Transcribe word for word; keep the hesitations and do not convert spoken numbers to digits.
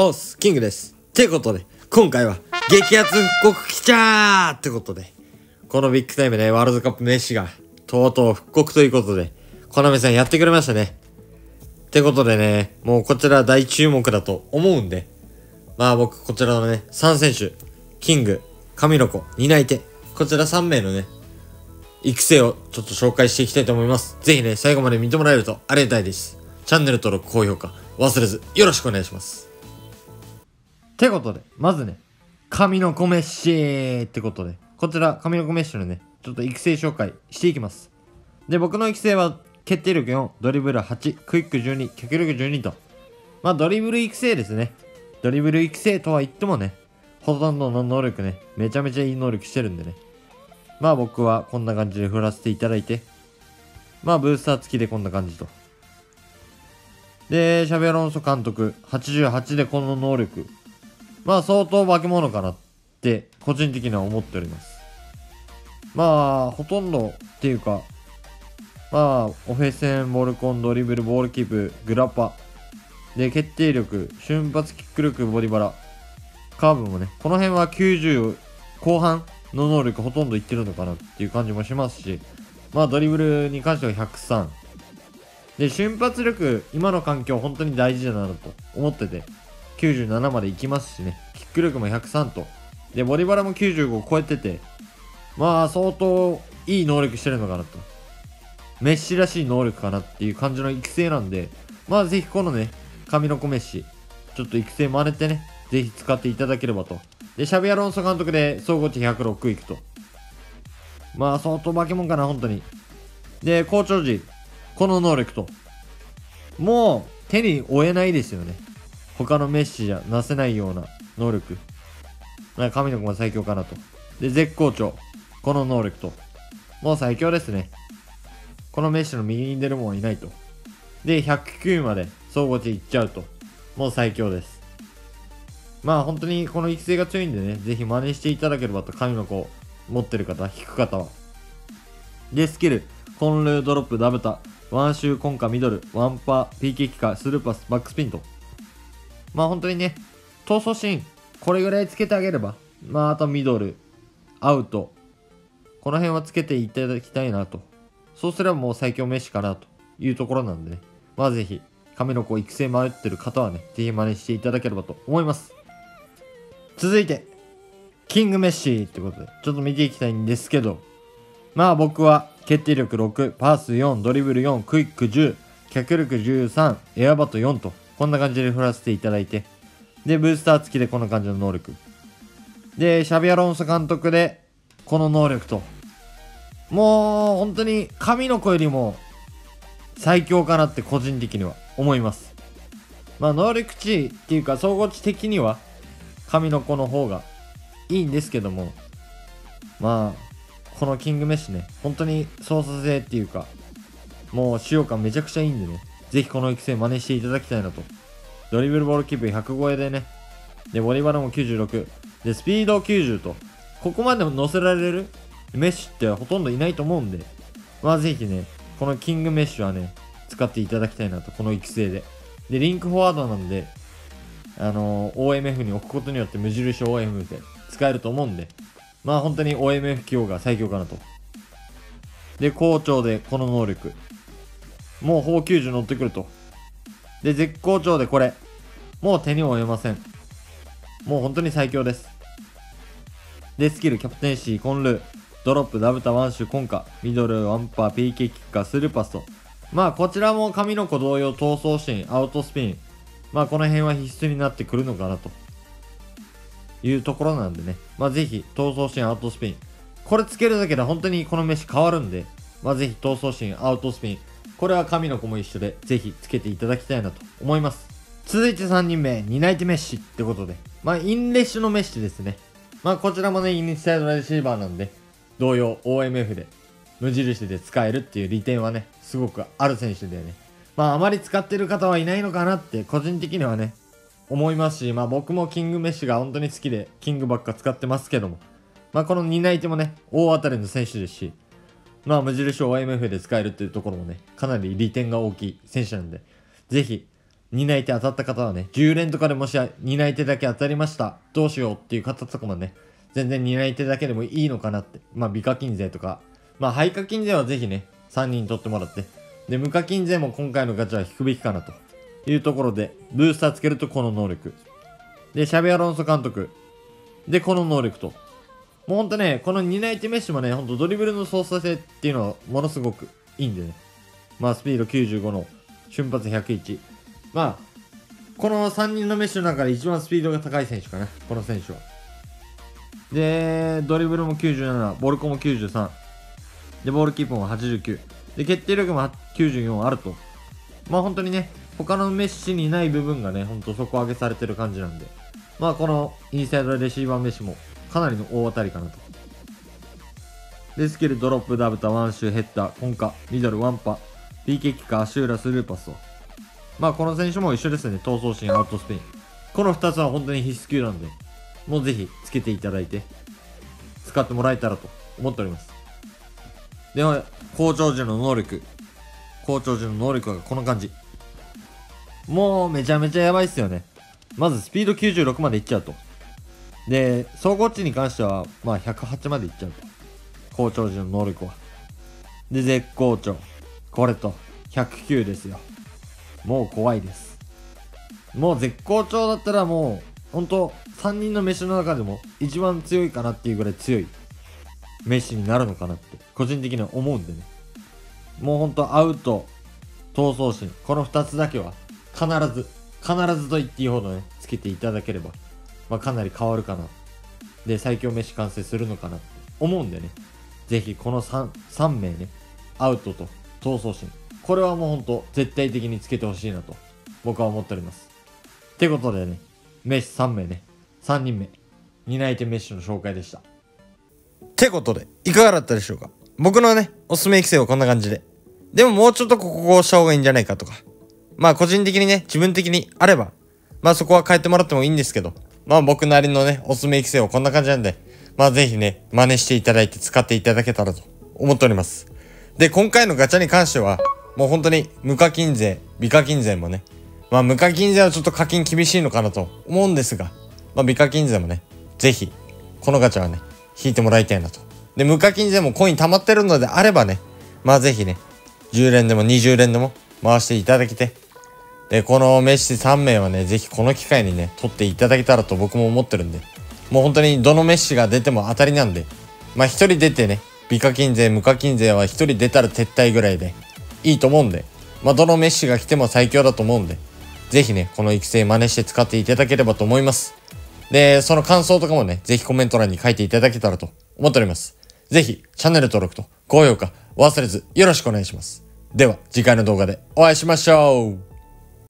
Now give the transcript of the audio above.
オスキングです。ってことで、今回は激アツ復刻来ちゃーってことで、このビッグタイムね、ワールドカップメッシがとうとう復刻ということで、コナミさんやってくれましたね。ってことでね、もうこちら大注目だと思うんで、まあ僕こちらのね、さん選手、キング、神の子、担い手、こちらさん名のね、育成をちょっと紹介していきたいと思います。ぜひね、最後まで見てもらえるとありがたいです。チャンネル登録、高評価、忘れずよろしくお願いします。ってことで、まずね、神の子メッシーってことで、こちら神の子メッシのね、ちょっと育成紹介していきます。で、僕の育成は、決定力よん、ドリブルはち、クイックじゅうに、脚力じゅうにと。まあ、ドリブル育成ですね。ドリブル育成とは言ってもね、ほとんどの能力ね、めちゃめちゃいい能力してるんでね。まあ、僕はこんな感じで振らせていただいて、まあ、ブースター付きでこんな感じと。で、シャビアロンソ監督、はちじゅうはちでこの能力。まあ、相当化け物かなって、個人的には思っております。まあ、ほとんどっていうか、まあ、オフェセン、ボールコン、ドリブル、ボールキープ、グラッパ。で、決定力、瞬発キック力、ボディバラ。カーブもね、この辺はきゅうじゅうこう半の能力ほとんどいってるのかなっていう感じもしますし、まあ、ドリブルに関してはひゃくさん。で、瞬発力、今の環境本当に大事だなと思ってて、きゅうじゅうななまでいきますしね、キック力もひゃくさんと。で、ボディバラもきゅうじゅうご超えてて、まあ、相当いい能力してるのかなと。メッシらしい能力かなっていう感じの育成なんで、まあぜひこのね、神の子メッシ、ちょっと育成真似てね、ぜひ使っていただければと。で、シャビアロンソ監督で総合値ひゃくろくいくと。まあ相当化け物かな、本当に。で、好調時、この能力と。もう手に負えないですよね。他のメッシじゃなせないような能力。なんか神の子が最強かなと。で、絶好調、この能力と。もう最強ですね。このメッシの右に出るもんはいないと。で、ひゃくきゅうまで総合値いっちゃうと。もう最強です。まあ本当にこの育成が強いんでね、ぜひ真似していただければと、神の子を持ってる方、引く方は。で、スキル、コンルードロップ、ダブタ、ワンシュー、コンカ、ミドル、ワンパー、ピーケー 機械、スルーパス、バックスピンと。まあ本当にね、闘争シーン、これぐらいつけてあげれば、まああとミドル、アウト、この辺はつけていただきたいなと。そうすればもう最強メッシかなというところなんでね。まあぜひ、神の子育成迷ってる方はね、ぜひ真似していただければと思います。続いて、キングメッシーってことで、ちょっと見ていきたいんですけど、まあ僕は、決定力ろく、パースよん、ドリブルよん、クイックじゅう、脚力じゅうさん、エアバトよんと、こんな感じで振らせていただいて、で、ブースター付きでこんな感じの能力。で、シャビアロンソ監督で、この能力と、もう、本当に、神の子よりも、最強かなって個人的には思います。まあ、能力値っていうか、総合値的には、神の子の方がいいんですけども、まあ、このキングメッシね、本当に操作性っていうか、もう使用感めちゃくちゃいいんでね、ぜひこの育成真似していただきたいなと。ドリブルボールキープひゃく超えでね、で、ボディバラもきゅうじゅうろく、で、スピードきゅうじゅうと、ここまでも乗せられるメッシュってほとんどいないと思うんで、まあぜひね、このキングメッシュはね、使っていただきたいなと、この育成で。で、リンクフォワードなんで、あのー、オーエムエフ に置くことによって無印 オーエムエフ で使えると思うんで、まあ本当に オーエムエフ 起用が最強かなと。で、好調でこの能力。もうほぼきゅうじゅう乗ってくると。で、絶好調でこれ。もう手に負えません。もう本当に最強です。で、スキル、キャプテンシー、コンルー。ドロップ、ダブタ、ワンシュ、コンカ、ミドル、ワンパー、ピーケー キッカー、スルーパスと。まあ、こちらも神の子同様、闘争シーン、アウトスピン。まあ、この辺は必須になってくるのかなと。いうところなんでね。まあ、ぜひ、闘争シーン、アウトスピン。これつけるだけで本当にこのメッシ変わるんで。まあ、ぜひ、闘争シーン、アウトスピン。これは神の子も一緒で、ぜひつけていただきたいなと思います。続いてさんにんめ、担い手メッシってことで。まあ、インレッシュのメッシですね。まあ、こちらもね、インサイドレシーバーなんで。同様 オーエムエフ で無印で使えるっていう利点はね、すごくある選手だよね。まああまり使ってる方はいないのかなって個人的にはね、思いますし、まあ僕もキングメッシが本当に好きで、キングばっか使ってますけども、まあこの担い手もね、大当たりの選手ですし、まあ無印 オーエムエフ で使えるっていうところもね、かなり利点が大きい選手なんで、ぜひ担い手当たった方はね、じゅうれんとかでもし担い手だけ当たりました。どうしようっていう方とかもね、全然担い手だけでもいいのかなって。まあ、美課金税とか。まあ、廃課金税はぜひね、さんにん取ってもらって。で、無課金税も今回のガチャは引くべきかなというところで、ブースターつけるとこの能力。で、シャビアロンソ監督。で、この能力と。もうほんとね、この担い手メッシュもね、ほんとドリブルの操作性っていうのはものすごくいいんでね。まあ、スピードきゅうじゅうごの瞬発ひゃくいち。まあ、このさんにんのメッシュの中で一番スピードが高い選手かな、この選手は。で、ドリブルもきゅうじゅうなな、ボルコもきゅうじゅうさん。で、ボールキープもはちじゅうきゅう。で、決定力もきゅうじゅうよんあると。まあ、本当にね、他のメッシにない部分がね、ほんと底上げされてる感じなんで。まあ、このインサイドレシーバーメッシもかなりの大当たりかなと。で、スキル、ドロップ、ダブタ、ワンシュー、ヘッダー、コンカ、ミドル、ワンパ、ピーケー キッカー、アシューラ、スルーパスと。まあ、この選手も一緒ですね。闘争心、アウトスピン。このふたつは本当に必須級なんで、もうぜひつけていただいて、使ってもらえたらと思っております。では、校長時の能力。校長時の能力がこの感じ。もうめちゃめちゃやばいっすよね。まずスピードきゅうじゅうろくまでいっちゃうと。で、総合値に関しては、まあひゃくはちまでいっちゃうと。校長時の能力は。で、絶好調。これと、ひゃくきゅうですよ。もう怖いです。もう絶好調だったらもう、ほんと、さんにんのメッシュの中でも一番強いかなっていうぐらい強いメッシュになるのかなって、個人的には思うんでね。もうほんと、アウト、闘争心、このふたつだけは、必ず、必ずと言っていいほどね、つけていただければ、まあかなり変わるかな。で、最強メッシュ完成するのかなって思うんでね。ぜひ、このさん、さん名ね、アウトと闘争心。これはもうほんと絶対的につけてほしいなと僕は思っております。ってことでね、メッシュさん名ね、さんにんめ、担い手メッシュの紹介でした。ってことで、いかがだったでしょうか？僕のね、おすすめ育成はこんな感じで。でももうちょっとここをした方がいいんじゃないかとか。まあ個人的にね、自分的にあれば、まあそこは変えてもらってもいいんですけど、まあ僕なりのね、おすすめ育成はこんな感じなんで、まあぜひね、真似していただいて使っていただけたらと思っております。で、今回のガチャに関しては、もう本当に無課金税、美課金税もね。まあ無課金税はちょっと課金厳しいのかなと思うんですが、まあ美課金税もね、ぜひ、このガチャはね、引いてもらいたいなと。で、無課金税もコイン溜まってるのであればね、まあぜひね、じゅうれんでもにじゅうれんでも回していただけて、で、このメッシさん名はね、ぜひこの機会にね、取っていただけたらと僕も思ってるんで、もう本当にどのメッシが出ても当たりなんで、まあ一人出てね、美課金税、無課金税は一人出たら撤退ぐらいで、いいと思うんで、まあ、どのメッシが来ても最強だと思うんで、ぜひね、この育成真似して使っていただければと思います。で、その感想とかもね、ぜひコメント欄に書いていただけたらと思っております。ぜひ、チャンネル登録と高評価忘れずよろしくお願いします。では、次回の動画でお会いしましょう。